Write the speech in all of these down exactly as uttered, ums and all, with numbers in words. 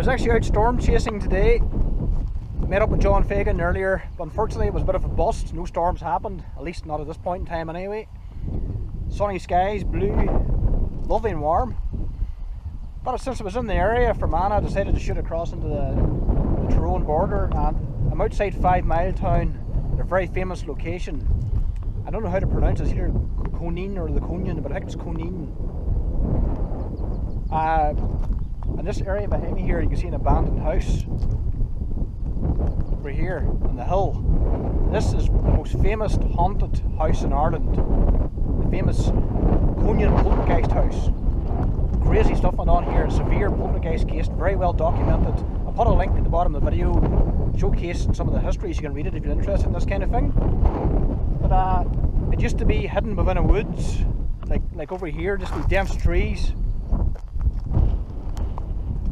was actually out storm chasing today. Met up with John Fagan earlier, but unfortunately it was a bit of a bust. No storms happened, at least not at this point in time anyway. Sunny skies, blue, lovely and warm. But since I was in the area for Fermanagh, I decided to shoot across into the, the Tyrone border, and I'm outside Five Mile Town, a very famous location. I don't know how to pronounce it here, Cooneen or the Cooneen, but I think it's Conine. Uh, in this area behind me here, you can see an abandoned house. Over here on the hill. This is the most famous haunted house in Ireland. The famous Cooneen Poltergeist house. Crazy stuff went on here, severe poltergeist case, very well documented. I'll put a link at the bottom of the video showcasing some of the histories, so you can read it if you're interested in this kind of thing. But uh, it used to be hidden within a woods, like, like over here, just these dense trees.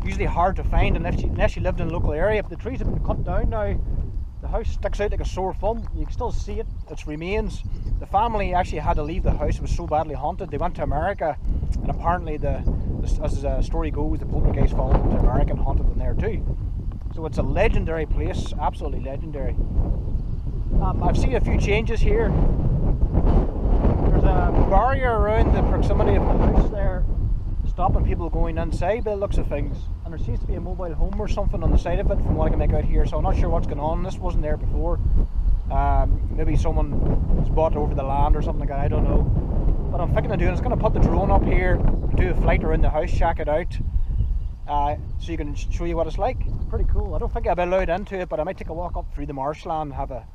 Usually hard to find unless you, unless you lived in a local area. But the trees have been cut down now. The house sticks out like a sore thumb. You can still see it, its remains. The family actually had to leave the house, it was so badly haunted. They went to America, and apparently, the, the as the story goes, the poltergeist followed them to America and haunted them there too. So it's a legendary place, absolutely legendary. Um, I've seen a few changes here. There's a barrier around the proximity of the house there, stopping people going inside by the looks of things, and there seems to be a mobile home or something on the side of it from what I can make out here, so I'm not sure what's going on. This wasn't there before. Um, maybe someone's bought over the land or something like that, I don't know. What I'm thinking of doing is going to put the drone up here, do a flight around the house, check it out, uh, so you can show you what it's like. Pretty cool. I don't think I'll be allowed into it, but I might take a walk up through the marshland, have a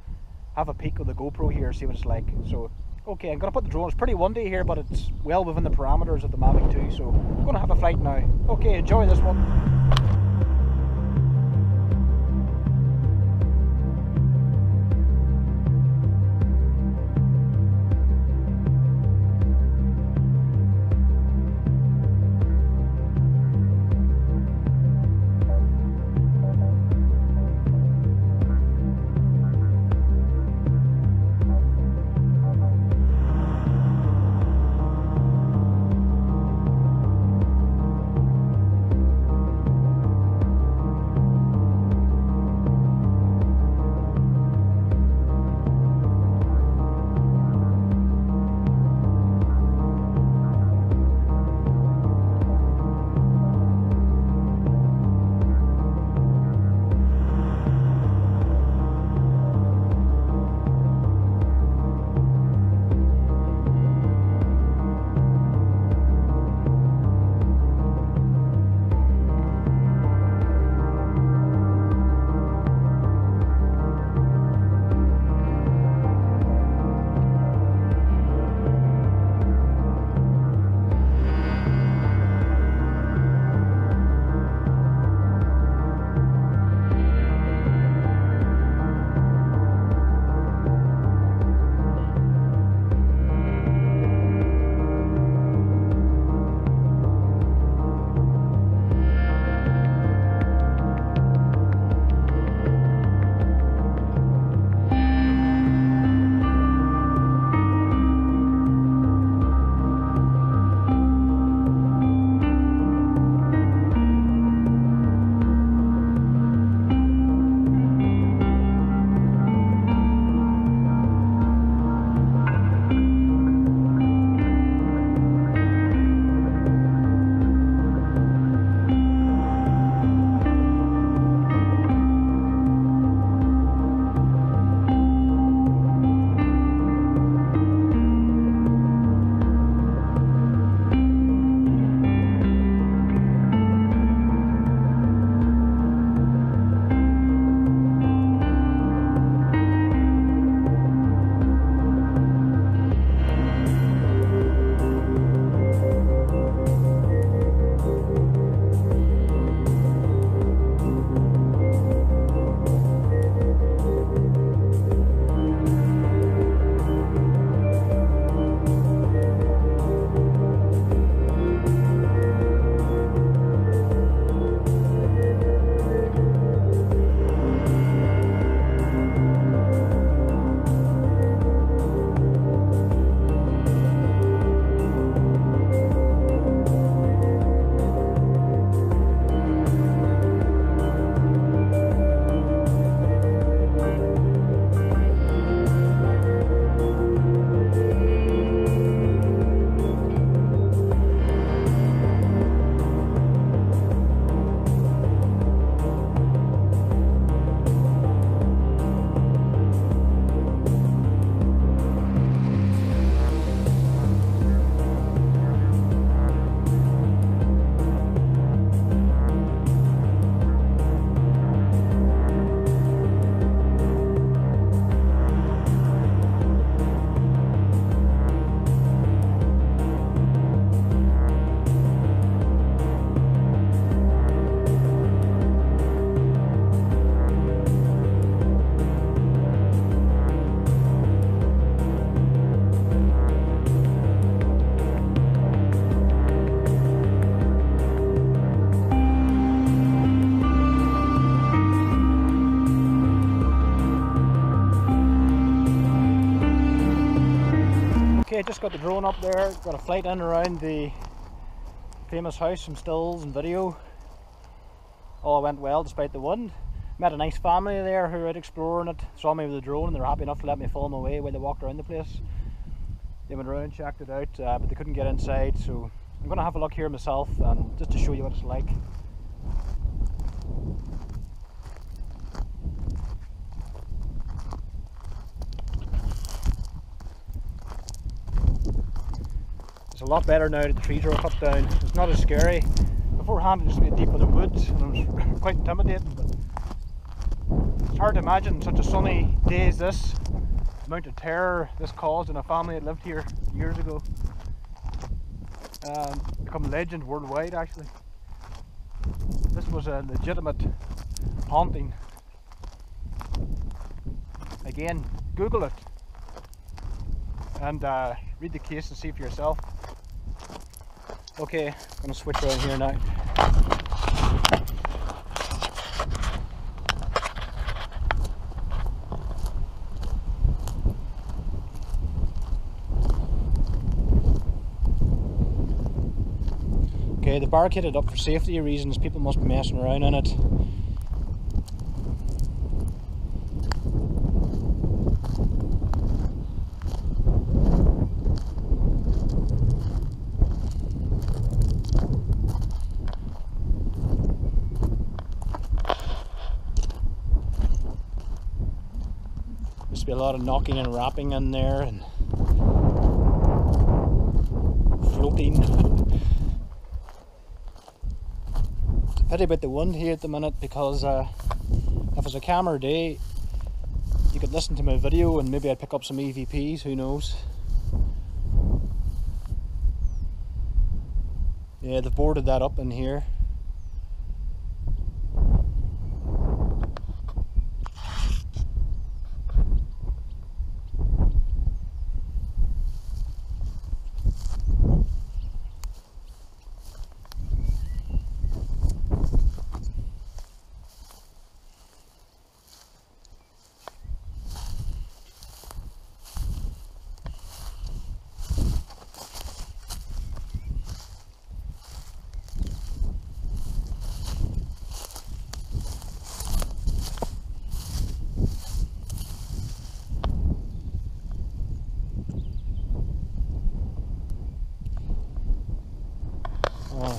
have a peek with the GoPro here, see what it's like. So okay, I'm going to put the drone, it's pretty windy here, but it's well within the parameters of the Mavic two, so I'm going to have a flight now. Okay, enjoy this one. Okay, just got the drone up there, got a flight in around the famous house, some stills and video. All went well despite the wind. Met a nice family there who were out exploring it, saw me with the drone and they were happy enough to let me film away while they walked around the place. They went around, checked it out, uh, but they couldn't get inside, so I'm going to have a look here myself and just to show you what it's like. It's a lot better now that the trees are cut down. It's not as scary. Beforehand it used to be deep in the woods and it was quite intimidating, but it's hard to imagine such a sunny day as this, the amount of terror this caused in a family that lived here years ago. Um, become legend worldwide actually. This was a legitimate haunting. Again, Google it and uh, read the case and see for yourself. Okay, I'm going to switch around here now. Okay, they barricaded up for safety reasons, people must be messing around in it. Be a lot of knocking and rapping in there and floating. It's a pity about the wind here at the minute, because uh, if it was a calmer day you could listen to my video and maybe I'd pick up some E V Ps, who knows. Yeah, they've boarded that up in here.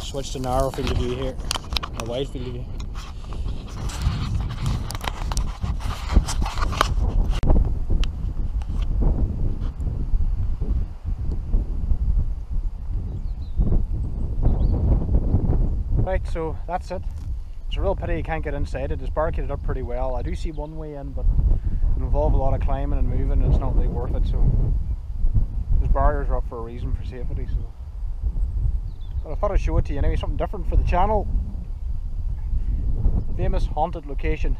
Switch to narrow field of view here, a wide field of view. Right, so that's it. It's a real pity you can't get inside it. It's barricaded up pretty well. I do see one way in, but it'll involve a lot of climbing and moving and it's not really worth it, so those barriers are up for a reason, for safety. So. But I thought I'd show it to you anyway, something different for the channel. Famous haunted location.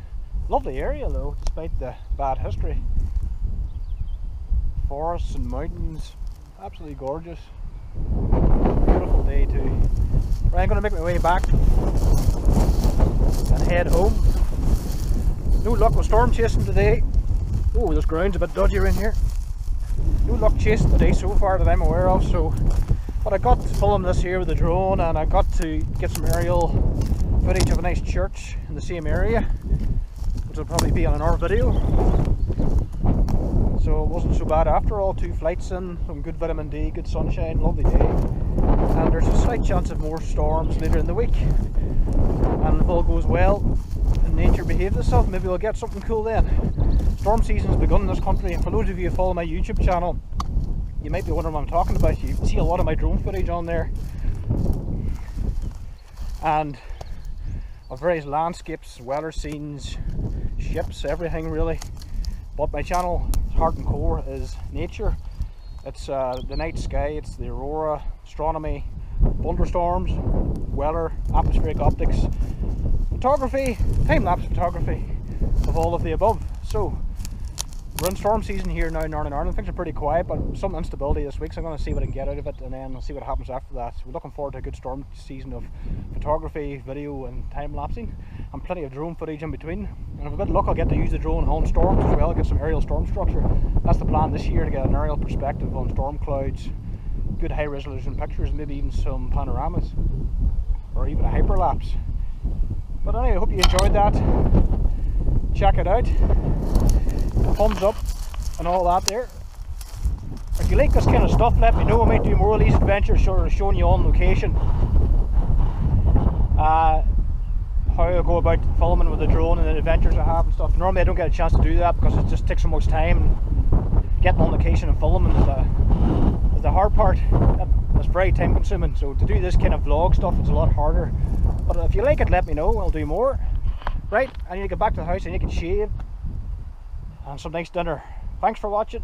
Lovely area though, despite the bad history. Forests and mountains, absolutely gorgeous. Beautiful day too. Right, I'm going to make my way back and head home. No luck with storm chasing today. Oh, this ground's a bit dodgy around here. No luck chasing today so far that I'm aware of, so. But I got to film this here with the drone and I got to get some aerial footage of a nice church in the same area, which will probably be on another video. So it wasn't so bad after all, two flights in, some good vitamin D, good sunshine, lovely day. And there's a slight chance of more storms later in the week. And if all goes well and nature behaves itself, maybe we'll get something cool then. Storm season's begun in this country, and for loads of you who follow my YouTube channel, you might be wondering what I'm talking about. You see a lot of my drone footage on there and of various landscapes, weather scenes, ships, everything really. But my channel, heart and core, is nature. It's uh, the night sky, it's the aurora, astronomy, thunderstorms, weather, atmospheric optics, photography, time-lapse photography, of all of the above. So We're in storm season here now in Northern Ireland. Things are pretty quiet, but some instability this week, so I'm going to see what I can get out of it and then see what happens after that. So we're looking forward to a good storm season of photography, video and time-lapsing, and plenty of drone footage in between. And with a bit of luck I'll get to use the drone on storms as well, get some aerial storm structure. That's the plan this year, to get an aerial perspective on storm clouds, good high resolution pictures, maybe even some panoramas or even a hyperlapse. But anyway, I hope you enjoyed that. Check it out, thumbs up and all that there. If you like this kind of stuff, let me know. I might do more of these adventures, sort of showing you on location uh, how I go about filming with the drone and the adventures I have and stuff. Normally I don't get a chance to do that because it just takes so much time. Getting on location and filming is the, is the hard part. It's very time consuming, so to do this kind of vlog stuff it's a lot harder. But if you like it, let me know, I'll do more. Right, I need to get back to the house and you can shave and some nice dinner. Thanks for watching.